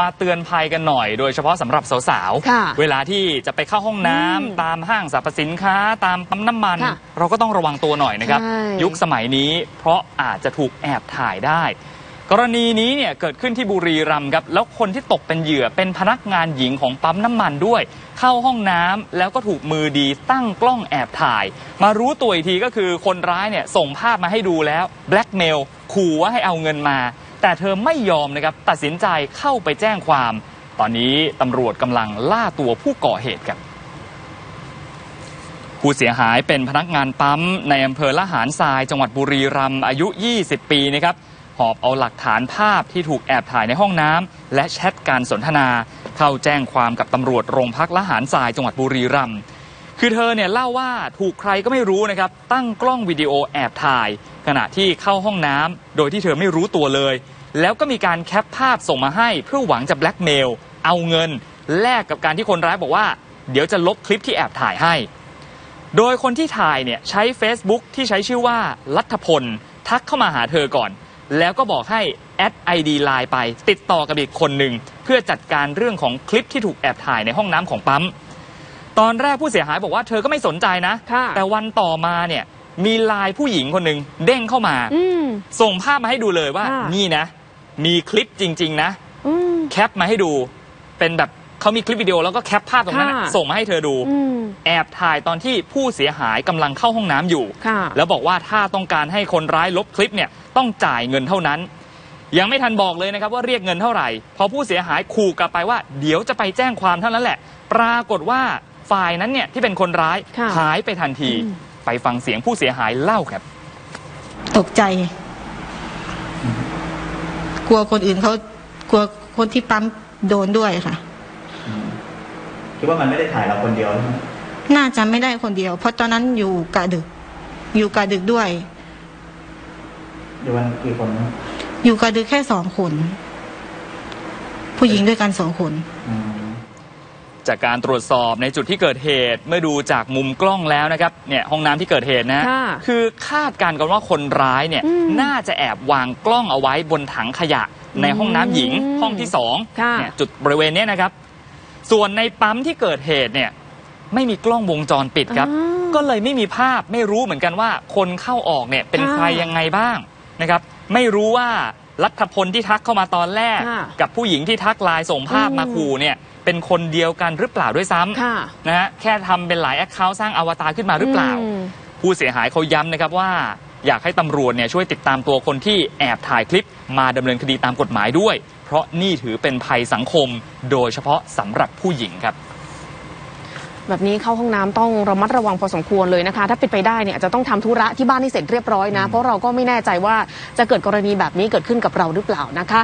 มาเตือนภัยกันหน่อยโดยเฉพาะสำหรับสาวๆเวลาที่จะไปเข้าห้องน้ำตามห้างสรรพสินค้าตามปั๊มน้ำมันเราก็ต้องระวังตัวหน่อยนะครับยุคสมัยนี้เพราะอาจจะถูกแอบถ่ายได้กรณีนี้เนี่ยเกิดขึ้นที่บุรีรัมย์ครับแล้วคนที่ตกเป็นเหยื่อเป็นพนักงานหญิงของปั๊มน้ำมันด้วยเข้าห้องน้ำแล้วก็ถูกมือดีตั้งกล้องแอบถ่ายมารู้ตัวอีกทีก็คือคนร้ายเนี่ยส่งภาพมาให้ดูแล้วแบล็กเมลขู่ว่าให้เอาเงินมาแต่เธอไม่ยอมนะครับตัดสินใจเข้าไปแจ้งความตอนนี้ตำรวจกำลังล่าตัวผู้ก่อเหตุกันผู้เสียหายเป็นพนักงานปั๊มในอำเภอละหารทรายจังหวัดบุรีรัมย์อายุ20ปีนะครับหอบเอาหลักฐานภาพที่ถูกแอบถ่ายในห้องน้ำและแชทการสนทนาเข้าแจ้งความกับตำรวจโรงพักละหารทรายจังหวัดบุรีรัมย์คือเธอเนี่ยเล่าว่าถูกใครก็ไม่รู้นะครับตั้งกล้องวิดีโอแอบถ่ายขณะที่เข้าห้องน้ำโดยที่เธอไม่รู้ตัวเลยแล้วก็มีการแคปภาพส่งมาให้เพื่อหวังจะแบล็กเมลเอาเงินแลกกับการที่คนร้ายบอกว่าเดี๋ยวจะลบคลิปที่แอบถ่ายให้โดยคนที่ถ่ายเนี่ยใช้ Facebook ที่ใช้ชื่อว่าลัทธพลทักเข้ามาหาเธอก่อนแล้วก็บอกให้แอด ID ไลน์ไปติดต่อกับอีกคนหนึ่งเพื่อจัดการเรื่องของคลิปที่ถูกแอบถ่ายในห้องน้ำของปั๊มตอนแรกผู้เสียหายบอกว่าเธอก็ไม่สนใจนะแต่วันต่อมาเนี่ยมีไลน์ผู้หญิงคนหนึ่งเด้งเข้ามาส่งภาพมาให้ดูเลยว่านี่นะมีคลิปจริงๆนะแคปมาให้ดูเป็นแบบเขามีคลิปวิดีโอแล้วก็แคปภาพตรงนั้นส่งมาให้เธอดูแอบถ่ายตอนที่ผู้เสียหายกำลังเข้าห้องน้ำอยู่แล้วบอกว่าถ้าต้องการให้คนร้ายลบคลิปเนี่ยต้องจ่ายเงินเท่านั้นยังไม่ทันบอกเลยนะครับว่าเรียกเงินเท่าไหร่พอผู้เสียหายขู่กลับไปว่าเดี๋ยวจะไปแจ้งความเท่านั้นแหละปรากฏว่าฝ่ายนั้นเนี่ยที่เป็นคนร้ายหายไปทันทีไปฟังเสียงผู้เสียหายเล่าครับตกใจกลัวคนอื่นเขากลัวคนที่ปั๊มโดนด้วยค่ะคิดว่ามันไม่ได้ถ่ายเราคนเดียวน่าจะไม่ได้คนเดียวเพราะตอนนั้นอยู่กะดึกด้วยอยู่วันกี่คนอยู่กะดึกแค่2 คนผู้หญิงด้วยกัน2 คนจากการตรวจสอบในจุดที่เกิดเหตุเมื่อดูจากมุมกล้องแล้วนะครับเนี่ยห้องน้ำที่เกิดเหตุนะคือคาดการณ์กันว่าคนร้ายเนี่ยน่าจะแอบวางกล้องเอาไว้บนถังขยะในห้องน้ำหญิงห้องที่2เนี่ยจุดบริเวณนี้นะครับส่วนในปั๊มที่เกิดเหตุเนี่ยไม่มีกล้องวงจรปิดครับก็เลยไม่มีภาพไม่รู้เหมือนกันว่าคนเข้าออกเนี่ยเป็นใครยังไงบ้างนะครับไม่รู้ว่าลัทธพลที่ทักเข้ามาตอนแรกกับผู้หญิงที่ทักไลน์ส่งภาพมาขู่เนี่ยเป็นคนเดียวกันหรือเปล่าด้วยซ้ำนะฮะแค่ทำเป็นหลายแอคเคาท์สร้างอวตารขึ้นมาหรือเปล่าผู้เสียหายเขาย้ำนะครับว่าอยากให้ตำรวจเนี่ยช่วยติดตามตัวคนที่แอบถ่ายคลิปมาดำเนินคดีตามกฎหมายด้วยเพราะนี่ถือเป็นภัยสังคมโดยเฉพาะสำหรับผู้หญิงครับแบบนี้เข้าห้องน้ำต้องระมัดระวังพอสมควรเลยนะคะถ้าเป็นไปได้เนี่ยจะต้องทำธุระที่บ้านให้เสร็จเรียบร้อยนะเพราะเราก็ไม่แน่ใจว่าจะเกิดกรณีแบบนี้เกิดขึ้นกับเราหรือเปล่านะคะ